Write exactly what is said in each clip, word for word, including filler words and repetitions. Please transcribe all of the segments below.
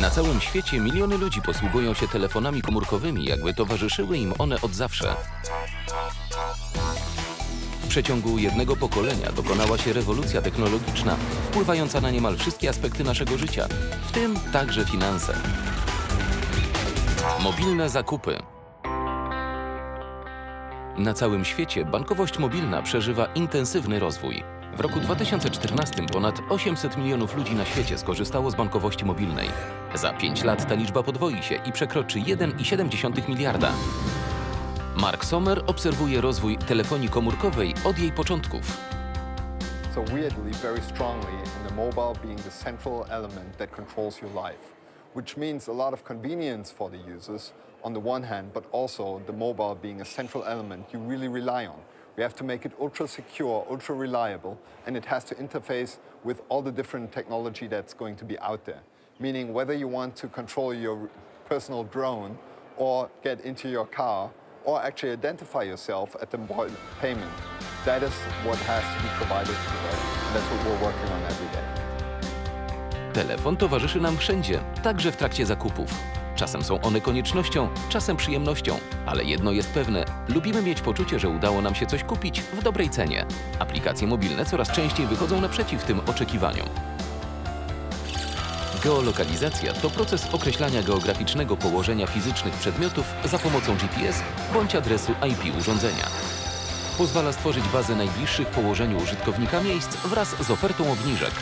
Na całym świecie miliony ludzi posługują się telefonami komórkowymi, jakby towarzyszyły im one od zawsze. W przeciągu jednego pokolenia dokonała się rewolucja technologiczna, wpływająca na niemal wszystkie aspekty naszego życia, w tym także finanse. Mobilne zakupy. Na całym świecie bankowość mobilna przeżywa intensywny rozwój. W roku dwa tysiące czternastym ponad osiemset milionów ludzi na świecie skorzystało z bankowości mobilnej. Za pięć lat ta liczba podwoi się i przekroczy jeden przecinek siedem miliarda. Mark Sommer obserwuje rozwój telefonii komórkowej od jej początków. So weirdly, very strongly in the mobile being the central element that controls your life, which means a lot of convenience for the users on the one hand, but also the mobile being a central element you really rely on. We have to make it ultra secure, ultra reliable, and it has to interface with all the different technology that's going to be out there. Meaning whether you want to control your personal drone or get into your car or actually identify yourself at the payment. That is what has to be provided today. That's what we're working on every day. Telefon towarzyszy nam wszędzie, także w trakcie zakupów. Czasem są one koniecznością, czasem przyjemnością, ale jedno jest pewne, lubimy mieć poczucie, że udało nam się coś kupić w dobrej cenie. Aplikacje mobilne coraz częściej wychodzą naprzeciw tym oczekiwaniom. Geolokalizacja to proces określania geograficznego położenia fizycznych przedmiotów za pomocą G P S bądź adresu I P urządzenia. Pozwala stworzyć bazę najbliższych położeniu użytkownika miejsc wraz z ofertą obniżek.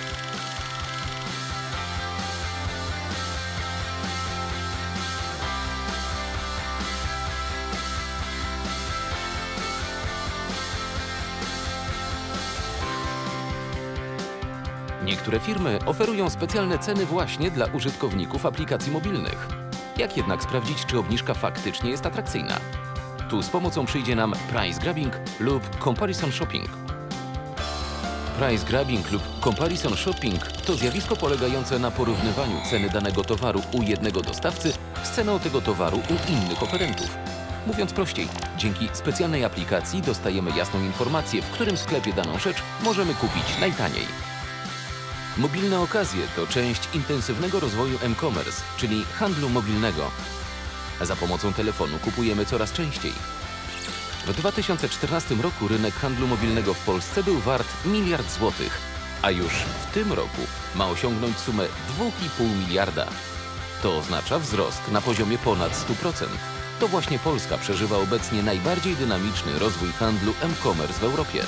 Niektóre firmy oferują specjalne ceny właśnie dla użytkowników aplikacji mobilnych. Jak jednak sprawdzić, czy obniżka faktycznie jest atrakcyjna? Tu z pomocą przyjdzie nam price grabbing lub comparison shopping. Price grabbing lub comparison shopping to zjawisko polegające na porównywaniu ceny danego towaru u jednego dostawcy z ceną tego towaru u innych oferentów. Mówiąc prościej, dzięki specjalnej aplikacji dostajemy jasną informację, w którym sklepie daną rzecz możemy kupić najtaniej. Mobilne okazje to część intensywnego rozwoju e-commerce, czyli handlu mobilnego. Za pomocą telefonu kupujemy coraz częściej. W dwa tysiące czternastym roku rynek handlu mobilnego w Polsce był wart miliard złotych, a już w tym roku ma osiągnąć sumę dwa i pół miliarda. To oznacza wzrost na poziomie ponad stu procent. To właśnie Polska przeżywa obecnie najbardziej dynamiczny rozwój handlu e-commerce w Europie.